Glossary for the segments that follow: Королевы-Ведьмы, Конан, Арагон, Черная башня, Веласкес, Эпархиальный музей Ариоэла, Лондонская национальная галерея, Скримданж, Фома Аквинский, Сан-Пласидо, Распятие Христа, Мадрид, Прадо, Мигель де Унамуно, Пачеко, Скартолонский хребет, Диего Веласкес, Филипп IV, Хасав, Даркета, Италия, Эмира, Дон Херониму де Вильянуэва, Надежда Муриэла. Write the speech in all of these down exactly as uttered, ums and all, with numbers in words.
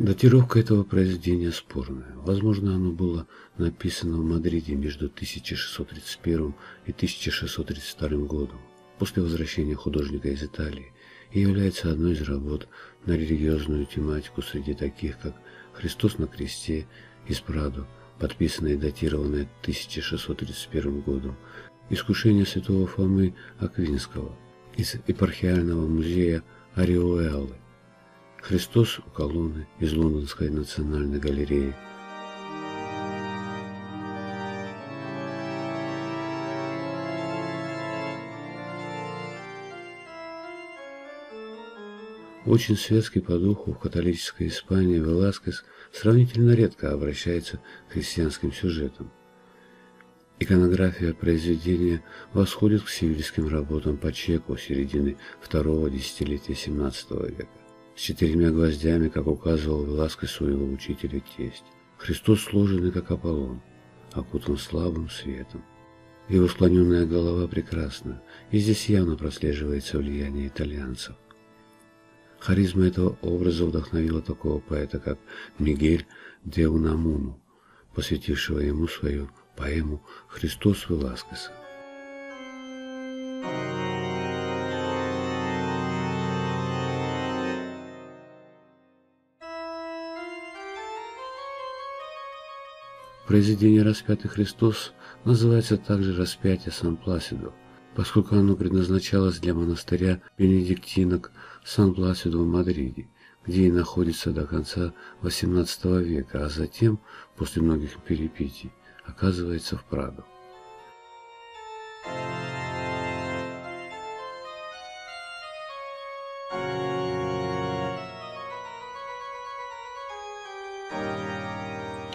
Датировка этого произведения спорная. Возможно, оно было написано в Мадриде между тысяча шестьсот тридцать первым и тысяча шестьсот тридцать вторым годом, после возвращения художника из Италии, и является одной из работ на религиозную тематику среди таких, как «Христос на кресте» из Прадо, подписанная и датированная тысяча шестьсот тридцать первым годом, «Искушение святого Фомы Аквинского» из Эпархиального музея Ариоэлы, «Христос у колонны» из Лондонской национальной галереи. Очень светский по духу в католической Испании Веласкес сравнительно редко обращается к христианским сюжетам. Иконография произведения восходит к сивильским работам Пачеко середины второго десятилетия семнадцатого века, с четырьмя гвоздями, как указывал Веласкесу его учитель и тесть. Христос, сложенный как Аполлон, окутан слабым светом. Его склоненная голова прекрасна, и здесь явно прослеживается влияние итальянцев. Харизма этого образа вдохновила такого поэта, как Мигель де Унамуно, посвятившего ему свою поэму «Христос Веласкеса». Произведение «Распятый Христос» называется также «Распятие Сан-Пласидо», поскольку оно предназначалось для монастыря бенедиктинок Сан-Пласидо в Мадриде, где и находится до конца восемнадцатого века, а затем, после многих перипетий, оказывается в Прадо.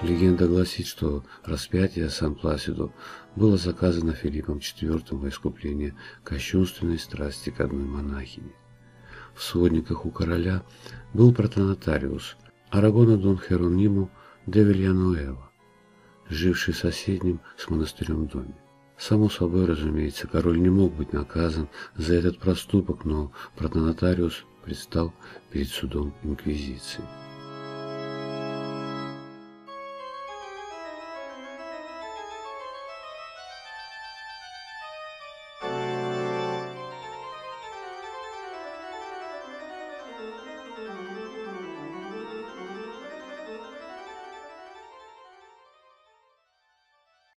Легенда гласит, что распятие Сан-Пласидо было заказано Филиппом четвёртым во искупление кощунственной страсти к одной монахине. В сводниках у короля был протонотариус Арагона Дон Херониму де Вильянуэва, живший в соседнем с монастырем доме. Само собой, разумеется, король не мог быть наказан за этот проступок, но протонотариус предстал перед судом инквизиции.